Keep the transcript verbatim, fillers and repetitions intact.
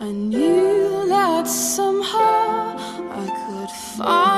I knew that somehow I could find